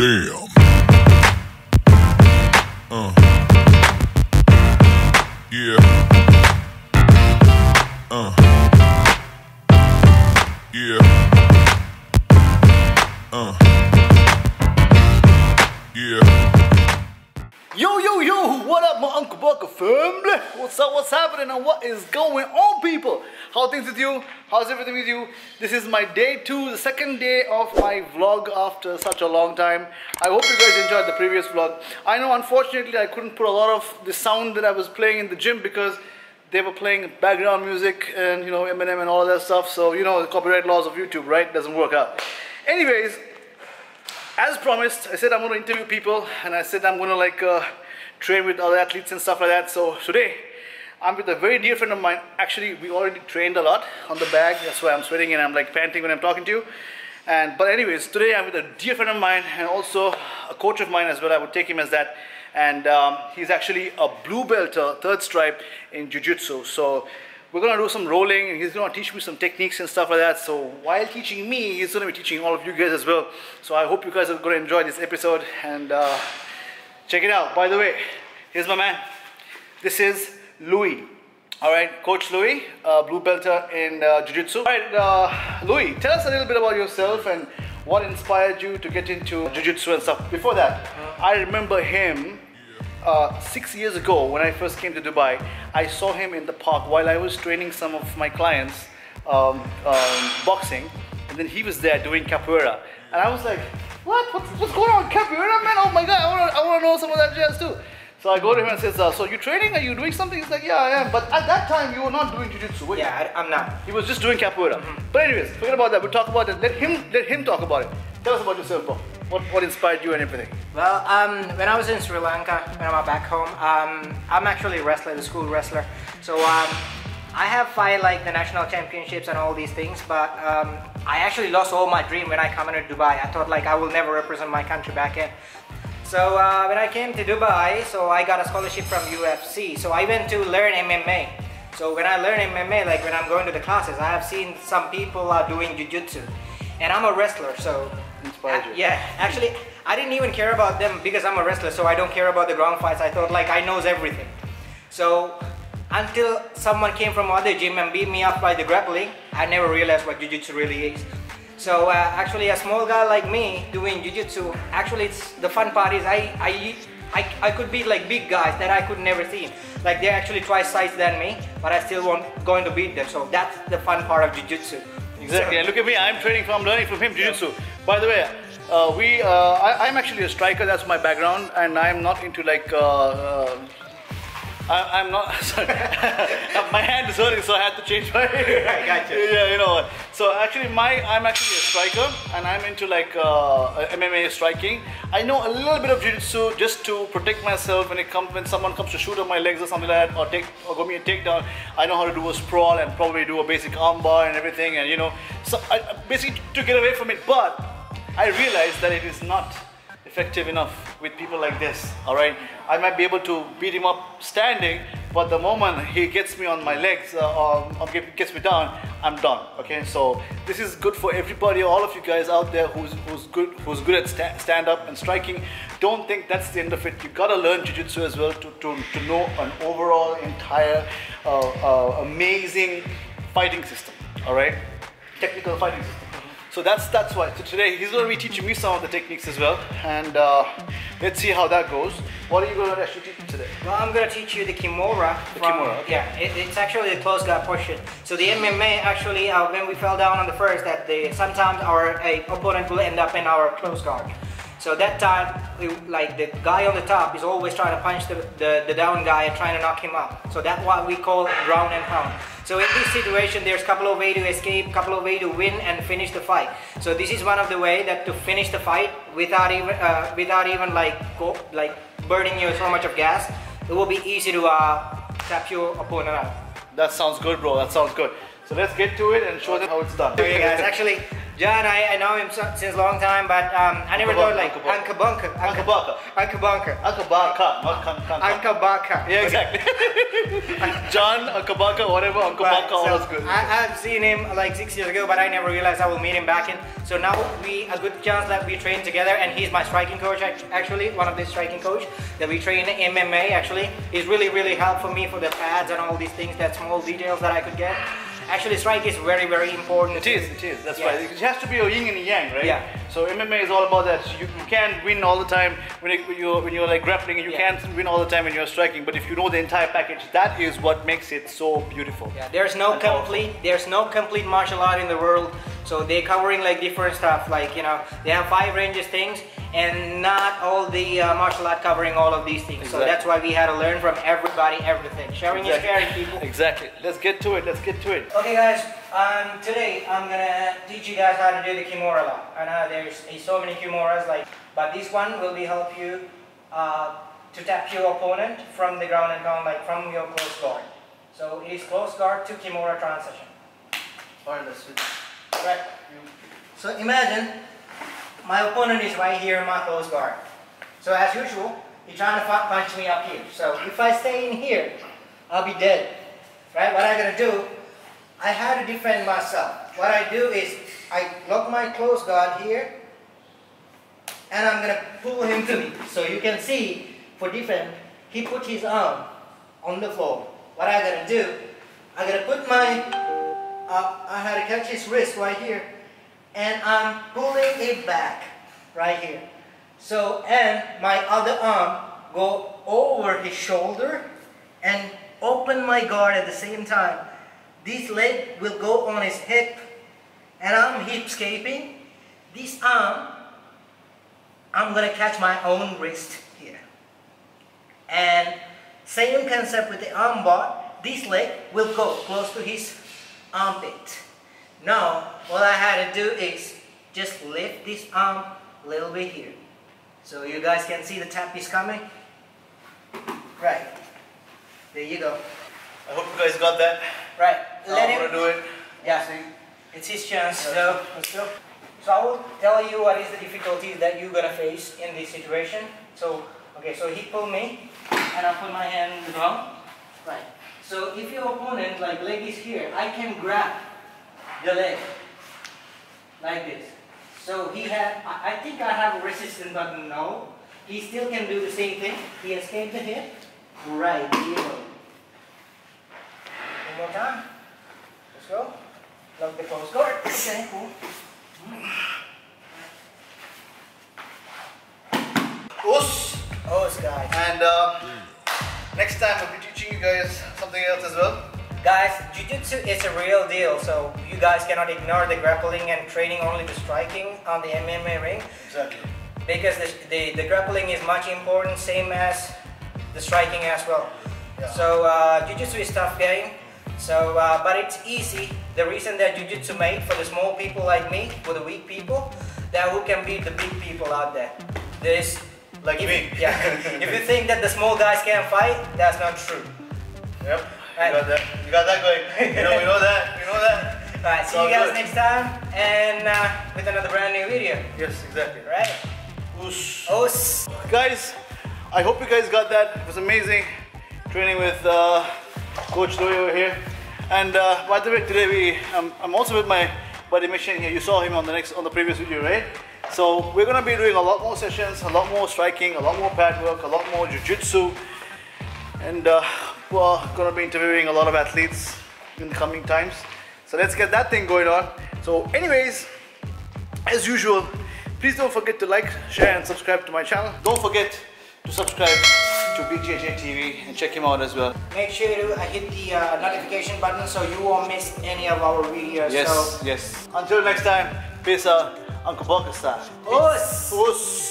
Damn. Yeah. Yeah. Yeah. Yo, what up my Ankabaka family? What's up, what's happening and what is going on people? How are things with you? How's everything with you? This is my day 2, the second day of my vlog after such a long time. I hope you guys enjoyed the previous vlog. I know unfortunately I couldn't put a lot of the sound that I was playing in the gym because they were playing background music and you know M&M and all that stuff. So you know the copyright laws of YouTube, right? Doesn't work out. Anyways, as promised, I said I'm going to interview people and I said I'm going to like train with other athletes and stuff like that. So today, I'm with a very dear friend of mine. Actually, we already trained a lot on the bag. That's why I'm sweating and I'm like panting when I'm talking to you. But anyways, today I'm with a dear friend of mine and also a coach of mine as well. I would take him as that. And he's actually a blue belt, 3rd stripe in Jiu-Jitsu. So we're going to do some rolling and he's going to teach me some techniques and stuff like that. So while teaching me, he's going to be teaching all of you guys as well. So I hope you guys are going to enjoy this episode and check it out. By the way, here's my man. This is Louis. Alright, Coach Louis, blue belter in Jiu-Jitsu. Alright, Louis, tell us a little bit about yourself and what inspired you to get into Jiu-Jitsu and stuff. Before that, I remember him 6 years ago when I first came to Dubai. I saw him in the park while I was training some of my clients boxing, and then he was there doing capoeira. And I was like, what's going on? Capoeira, man? Oh my god, I want to know some of that jazz too. So I go to him and says, so you're training? Are you doing something? He's like, yeah, I am. But at that time, you were not doing Jiu-Jitsu, were you? Yeah, I'm not. He was just doing capoeira. But anyways, forget about that. We'll talk about it. Let him talk about it. Tell us about yourself, bro. What inspired you and everything? Well, when I was in Sri Lanka, when I'm back home, I'm actually a wrestler, a school wrestler. So I have fight like the national championships and all these things, but I actually lost all my dream when I come into Dubai. I thought like I will never represent my country back in. So when I came to Dubai, so I got a scholarship from UFC. So I went to learn MMA. So when I learn MMA, like when I'm going to the classes, I have seen some people are doing Jiu-Jitsu. And I'm a wrestler, so... Inspired you. Yeah, actually, I didn't even care about them because I'm a wrestler, so I don't care about the ground fights. I thought like I knows everything. So until someone came from other gym and beat me up by the grappling, I never realized what Jiu-Jitsu really is. So actually a small guy like me doing Jiu-Jitsu, actually it's the fun part is I could beat like big guys that I could never see. Like they actually twice size than me, but I still won't going to beat them. So that's the fun part of Jiu-Jitsu. Exactly, and look at me, I'm training from, learning from him Jiu-Jitsu. Yeah. By the way, I'm actually a striker, that's my background, and I'm not into like, I'm not, sorry, my hand is hurting, so I had to change my, I got you. Yeah, you know, so actually I'm actually a striker, and I'm into like MMA striking. I know a little bit of Jiu-Jitsu just to protect myself when someone comes to shoot on my legs or something like that, or give me a takedown. I know how to do a sprawl and probably do a basic armbar and everything, and you know, so I basically to get away from it, but I realized that it is not effective enough with people like this, alright? I might be able to beat him up standing, but the moment he gets me on my legs or gets me down, I'm done, okay? So this is good for everybody, all of you guys out there who's good at stand-up and striking. Don't think that's the end of it. You gotta learn Jiu-Jitsu as well to know an overall entire amazing fighting system, alright? Technical fighting system. So that's why. So today he's going to be teaching me some of the techniques as well, and let's see how that goes. What are you going to actually teach me today? Well, I'm going to teach you the Kimura. Okay. Yeah, it's actually the closed guard portion. So the MMA actually, when we fell down on the first, that sometimes our opponent will end up in our closed guard. So that time, like the guy on the top is always trying to punch the down guy and trying to knock him out. So that's what we call ground and pound. So in this situation, there's a couple of ways to escape, couple of ways to win and finish the fight. So this is one of the way that to finish the fight without even like burning you so much of gas. It will be easy to tap your opponent out. That sounds good, bro. That sounds good. So let's get to it and show them how it's done. So you guys, actually Yeah, and I know him since a long time, but I never thought like Ankabaka. Ankabaka. Ankabaka. Ankabaka. Ankabaka. Yeah, exactly. John Ankabaka, whatever. Ankabaka, all is good. I've seen him like 6 years ago, but I never realized I will meet him back in. So now we a good chance that we train together, and he's my striking coach actually, one of the striking coach that we train in MMA actually. He's really helpful me for the pads and all these things, that small details that I could get. Actually, strike is very important. It is. That's right. It has to be a yin and yang, right? Yeah. So MMA is all about that. You can't win all the time when you're like grappling, and you can't win all the time when you're striking. But if you know the entire package, that is what makes it so beautiful. Yeah. There's no complete martial art in the world. So they're covering like different stuff. Like, you know, they have 5 ranges things, and not all the martial art covering all of these things. Exactly. So that's why we had to learn from everybody, everything. Sharing is caring, people. Exactly. Let's get to it. Okay, guys. Today I'm gonna teach you guys how to do the Kimura lock. I know there's so many Kimuras, but this one will be help you to tap your opponent from the ground and pound, like from your close guard. So it is close guard to Kimura transition. Alright, let's switch. Right. So imagine. My opponent is right here in my close guard. So as usual, he's trying to punch me up here. So if I stay in here, I'll be dead. Right? What I'm going to do, I have to defend myself. What I do is, I lock my close guard here, and I'm going to pull him to me. So you can see, for defense, he put his arm on the floor. What I'm going to do, I'm going to put my, I had to catch his wrist right here, and I'm pulling it back right here. So, and my other arm go over his shoulder and open my guard at the same time. This leg will go on his hip, and I'm hip escaping. This arm, I'm gonna catch my own wrist here. And same concept with the arm bar. This leg will go close to his armpit. Now, what I had to do is just lift this arm a little bit here. So you guys can see the tap is coming. Right. There you go. I hope you guys got that. Right. Let him do it. Yeah. It's his chance. So, I will tell you what is the difficulty that you're going to face in this situation. So, okay, so he pulled me, and I put my hand down. Right. So if your opponent, like leg is here, I can grab the leg, like this. So he had, I think I have a resistance, but no. He still can do the same thing. He escaped the hip, right here. One more time. Let's go. Lock the close guard. Okay, cool. Os, guys. And next time I'll be teaching you guys something else as well. Guys, Jiu-Jitsu is a real deal, so you guys cannot ignore the grappling and training only to striking on the MMA ring. Exactly. Because the grappling is much important, same as the striking as well. Yeah. So Jiu-Jitsu is tough game, so, but it's easy. The reason that Jiu-Jitsu made for the small people like me, for the weak people, that who can beat the big people out there. There's, like me. Yeah. If you think that the small guys can't fight, that's not true. Yep. Right. You got that going. We know that. Alright, see you guys next time, and with another brand new video. Yes, exactly. Right? Oos. Guys, I hope you guys got that. It was amazing training with Coach Louis over here. And by the way, today I'm also with my buddy Michin here. You saw him on the previous video, right? So we're gonna be doing a lot more sessions, a lot more striking, a lot more pad work, a lot more jiu-jitsu, and well, gonna be interviewing a lot of athletes in the coming times. So let's get that thing going on. So anyways, as usual, please don't forget to like, share, and subscribe to my channel. Don't forget to subscribe to BJJ TV and check him out as well. Make sure to hit the notification button so you won't miss any of our videos. Yes, so. Until next time, peace out, Ankabaka style. Os!